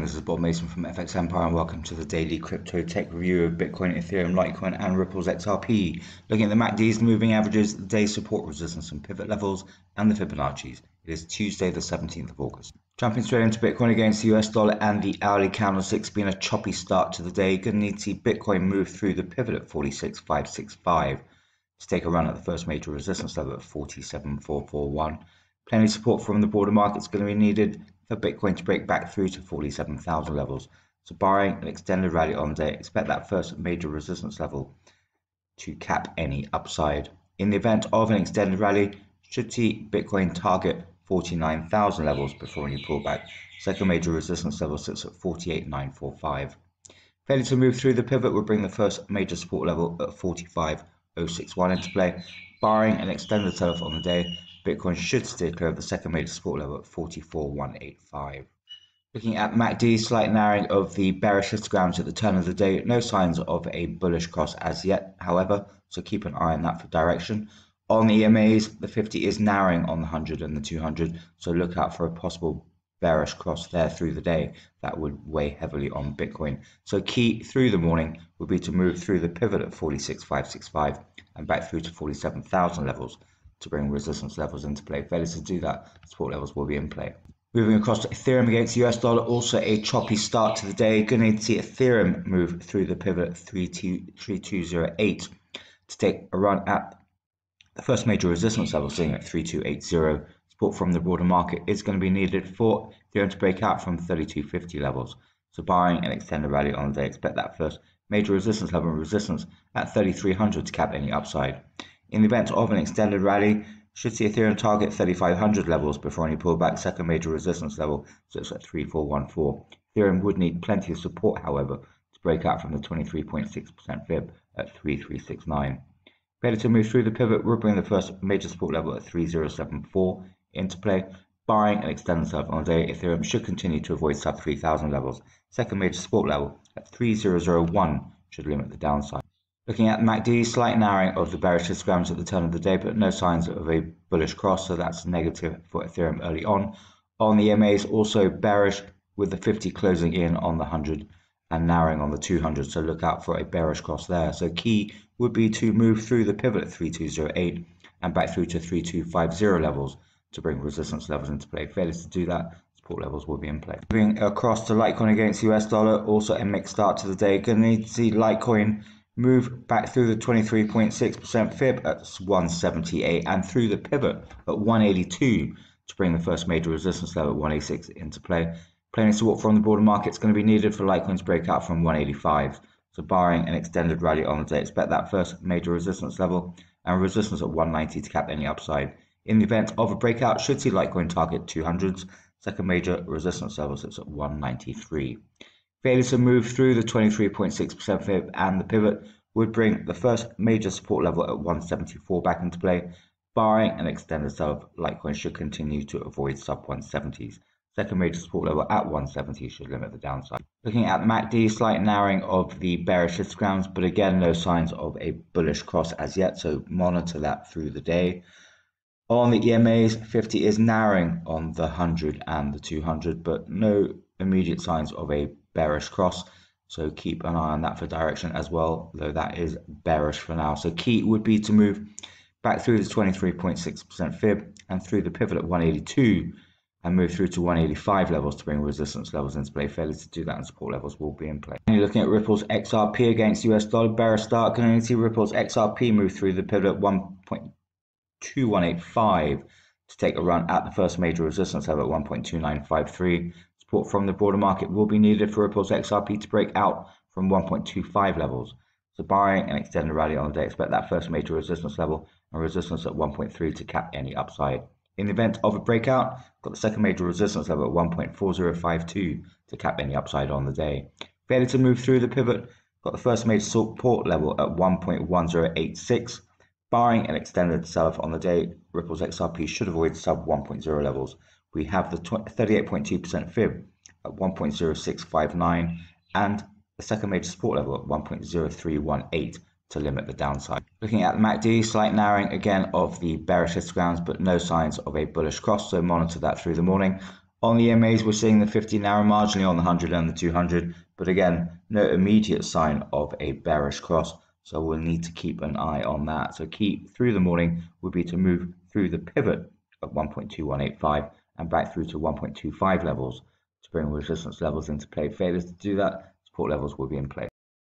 morning, this is Bob Mason from FX Empire and welcome to the daily crypto tech review of Bitcoin, Ethereum, Litecoin and Ripple's XRP, looking at the MACDs, the moving averages, the day's support resistance and pivot levels and the Fibonacci's. It is Tuesday the 17th of August. Jumping straight into Bitcoin against the US dollar and the hourly candlestick's been a choppy start to the day. Going to need to see Bitcoin move through the pivot at 46,565 to take a run at the first major resistance level at 47,441. Plenty of support from the broader market's going to be needed for Bitcoin to break back through to 47,000 levels. So barring an extended rally on day, expect that first major resistance level to cap any upside. In the event of an extended rally, should see Bitcoin target 49,000 levels before any pullback. Second major resistance level sits at 48,945. Failure to move through the pivot will bring the first major support level at 45,061 into play. Barring an extended sell-off on the day, Bitcoin should steer clear of the second major support level at 44,185. Looking at MACD, slight narrowing of the bearish histograms at the turn of the day. No signs of a bullish cross as yet, however, so keep an eye on that for direction. On the EMAs, the 50 is narrowing on the 100 and the 200, so look out for a possible bearish cross there through the day. That would weigh heavily on Bitcoin. So key through the morning would be to move through the pivot at 46,565 and back through to 47,000 levels to bring resistance levels into play. Failure to do that, support levels will be in play. Moving across to Ethereum against the US dollar, also a choppy start to the day. Going to need to see Ethereum move through the pivot at 3208 to take a run at the first major resistance level sitting at 3280. Support from the broader market is going to be needed for Ethereum to break out from 3250 levels. So barring an extended rally on the day, expect that first major resistance level and resistance at 3300 to cap any upside. In the event of an extended rally, should see Ethereum target 3,500 levels before any pullback. Second major resistance level sits at 3,414. Ethereum would need plenty of support, however, to break out from the 23.6% fib at 3,369. Failure to move through the pivot will bring the first major support level at 3,074 into play. Barring an extended sell-off on the day, Ethereum should continue to avoid sub 3,000 levels. Second major support level at 3,001 should limit the downside. Looking at MACD, slight narrowing of the bearish histograms at the turn of the day, but no signs of a bullish cross, so that's negative for Ethereum early on. On the EMAs, also bearish with the 50 closing in on the 100 and narrowing on the 200, so look out for a bearish cross there. So key would be to move through the pivot at 3208 and back through to 3250 levels to bring resistance levels into play. Failure to do that, support levels will be in play. Moving across to Litecoin against US dollar, also a mixed start to the day. Going to need to see Litecoin move back through the 23.6% fib at 178 and through the pivot at 182 to bring the first major resistance level at 186 into play. Plenty of support from the broader market is going to be needed for Litecoin's breakout from 185. So barring an extended rally on the day, expect that first major resistance level and resistance at 190 to cap any upside. In the event of a breakout, should see Litecoin target 200s. Second major resistance level sits at 193. Failure to move through the 23.6% fib and the pivot would bring the first major support level at 174 back into play. Barring an extended sell-off, Litecoin should continue to avoid sub 170s. Second major support level at 170 should limit the downside. Looking at MACD, slight narrowing of the bearish histograms, but again no signs of a bullish cross as yet, so monitor that through the day. On the EMAs, 50 is narrowing on the 100 and the 200, but no immediate signs of a bearish cross, so keep an eye on that for direction as well, though that is bearish for now. So key would be to move back through the 23.6% fib and through the pivot at 182 and move through to 185 levels to bring resistance levels into play. Failure to do that and support levels will be in play. And you're looking at Ripple's XRP against US dollar, bearish start. Can only see Ripple's XRP move through the pivot at 1.2185 to take a run at the first major resistance level at 1.2953. Support from the broader market will be needed for Ripple's XRP to break out from 1.25 levels. So barring an extended rally on the day, expect that first major resistance level and resistance at 1.3 to cap any upside. In the event of a breakout, got the second major resistance level at 1.4052 to cap any upside on the day. Failure to move through the pivot, got the first major support level at 1.1086. Barring an extended sell-off on the day, Ripple's XRP should avoid sub 1.0 levels. We have the 38.2% fib at 1.0659 and the second major support level at 1.0318 to limit the downside. Looking at the MACD, slight narrowing again of the bearish histograms, but no signs of a bullish cross, so monitor that through the morning. On the EMAs, we're seeing the 50 narrow marginally on the 100 and the 200, but again, no immediate sign of a bearish cross, so we'll need to keep an eye on that. So key through the morning would be to move through the pivot at 1.2185 and back through to 1.25 levels to bring resistance levels into play. Failures to do that, support levels will be in place.